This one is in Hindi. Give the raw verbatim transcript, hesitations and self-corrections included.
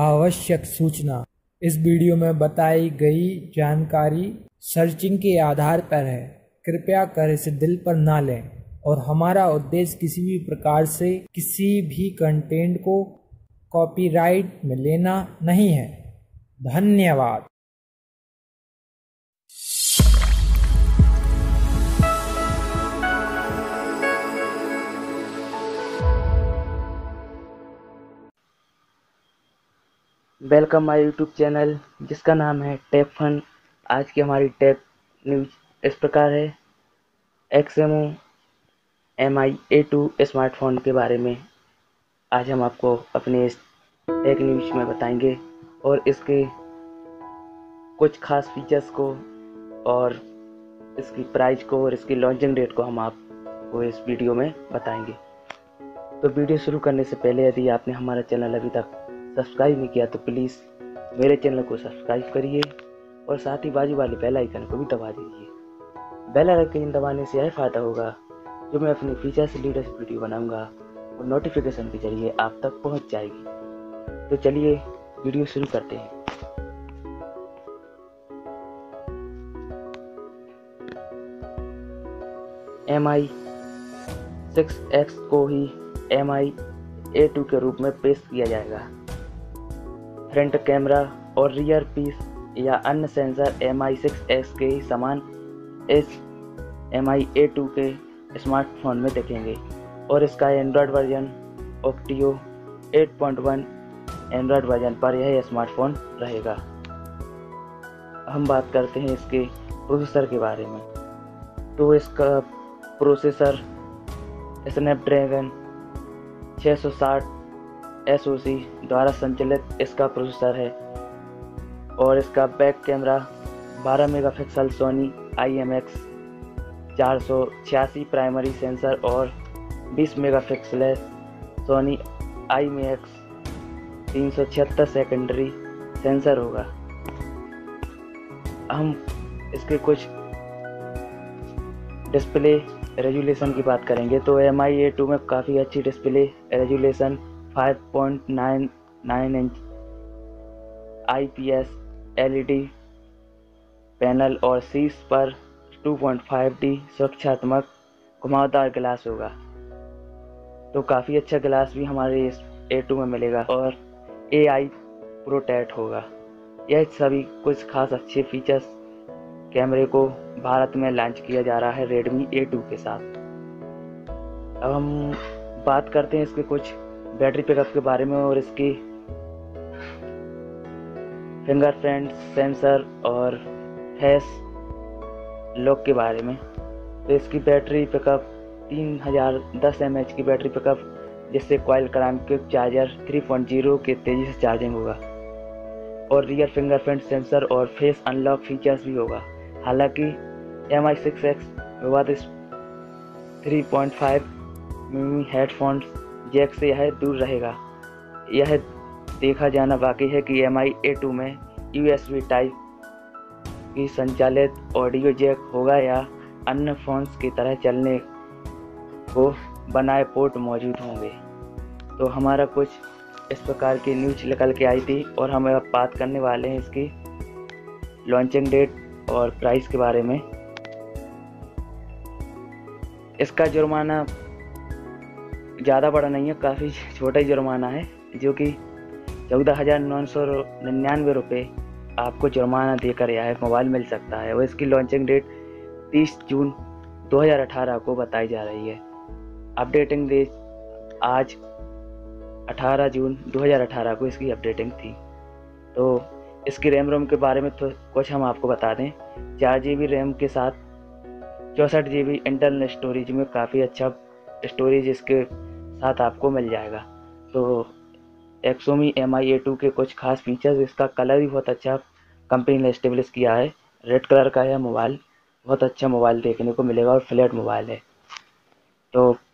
आवश्यक सूचना। इस वीडियो में बताई गई जानकारी सर्चिंग के आधार पर है, कृपया कर इसे दिल पर ना लें और हमारा उद्देश्य किसी भी प्रकार से किसी भी कंटेंट को कॉपीराइट में लेना नहीं है। धन्यवाद। वेलकम माय यूट्यूब चैनल जिसका नाम है टेक फन। आज की हमारी टेक न्यूज इस प्रकार है, एक्सएमओ M I A two smartphone के बारे में आज हम आपको अपने इस टेक न्यूज में बताएंगे और इसके कुछ खास फीचर्स को और इसकी प्राइस को और इसकी लॉन्चिंग डेट को हम आपको इस वीडियो में बताएंगे। तो वीडियो शुरू करने से पहले यदि आपने हमारा चैनल अभी तक सब्सक्राइब नहीं किया तो प्लीज़ मेरे चैनल को सब्सक्राइब करिए और साथ ही बाजू वाले बेल आइकन को भी दबा दीजिए। बेल आइकन दबाने से यह फ़ायदा होगा जो मैं अपने फीचर से रिलेटेड वीडियो बनाऊंगा और नोटिफिकेशन के जरिए आप तक पहुंच जाएगी। तो चलिए वीडियो शुरू करते हैं। एम आई सिक्स एक्स को ही एम आई ए टू के रूप में पेश किया जाएगा। फ्रंट कैमरा और रियर पीस या अन्य sensor M I six X के ही समान इस एम आई ए टू के स्मार्टफोन में दिखेंगे और इसका एंड्रॉयड वर्जन ऑक्टियो eight point one Android version पर यह स्मार्टफोन रहेगा। हम बात करते हैं इसके प्रोसेसर के बारे में। तो इसका processor Snapdragon six sixty SOC द्वारा संचालित इसका प्रोसेसर है और इसका बैक कैमरा बारह मेगापिक्सल सोनी आईएमएक्स चार सौ छियासी प्राइमरी सेंसर और बीस मेगापिक्सल सोनी आईएमएक्स तीन सौ छिहत्तर सेकेंडरी सेंसर होगा। हम इसके कुछ डिस्प्ले रेजुलेशन की बात करेंगे। तो एम आई ए टू में काफ़ी अच्छी display resolution five point nine nine inch IPS LED panel और शीर्ष पर टू पॉइंट फाइव डी सुरक्षात्मक घुमावदार ग्लास होगा। तो काफ़ी अच्छा ग्लास भी हमारे इस ए टू में मिलेगा और एआई प्रोटेक्ट होगा। यह सभी कुछ खास अच्छे फीचर्स कैमरे को भारत में लॉन्च किया जा रहा है रेडमी ए टू के साथ। अब हम बात करते हैं इसके कुछ बैटरी पिकअप के बारे में और इसकी फिंगरप्रिंट सेंसर और फेस लॉक के बारे में। तो इसकी बैटरी पिकअप तीन हज़ार दस एमएच की बैटरी पिकअप, जिससे कॉइल क्राइम quick charger three point zero के तेज़ी से चार्जिंग होगा और रियर फिंगरप्रिंट सेंसर और फेस अनलॉक फीचर्स भी होगा। हालांकि एम आई सिक्स एक्स विवादित थ्री पॉइंट फाइव मिमी हेडफोन जैक से यह दूर रहेगा। यह देखा जाना बाकी है कि एम आई ए टू में यूएसबी टाइप की संचालित ऑडियो जैक होगा या अन्य फोन्स की तरह चलने को बनाए पोर्ट मौजूद होंगे। तो हमारा कुछ इस प्रकार की न्यूज निकल के आई थी और हम अब बात करने वाले हैं इसकी लॉन्चिंग डेट और प्राइस के बारे में। इसका जुर्माना ज़्यादा बड़ा नहीं है, काफ़ी छोटा ही जुर्माना है जो कि चौदह हज़ार नौ सौ निन्यानवे रुपये आपको जुर्माना देकर यह मोबाइल मिल सकता है और इसकी लॉन्चिंग डेट तीस जून दो हज़ार अठारह को बताई जा रही है। अपडेटिंग डेट आज अठारह जून दो हज़ार अठारह को इसकी अपडेटिंग थी। तो इसकी रैम रोम के बारे में तो कुछ हम आपको बता दें, चार जी बी रैम के साथ चौंसठ जी बी इंटरनल स्टोरेज में काफ़ी अच्छा स्टोरेज इसके साथ आपको मिल जाएगा। तो एक्सोमी एम आई ए टू के कुछ खास फीचर्स, इसका कलर भी बहुत अच्छा कंपनी ने स्टेब्लिश किया है, रेड कलर का है मोबाइल, बहुत अच्छा मोबाइल देखने को मिलेगा और फ्लैट मोबाइल है। तो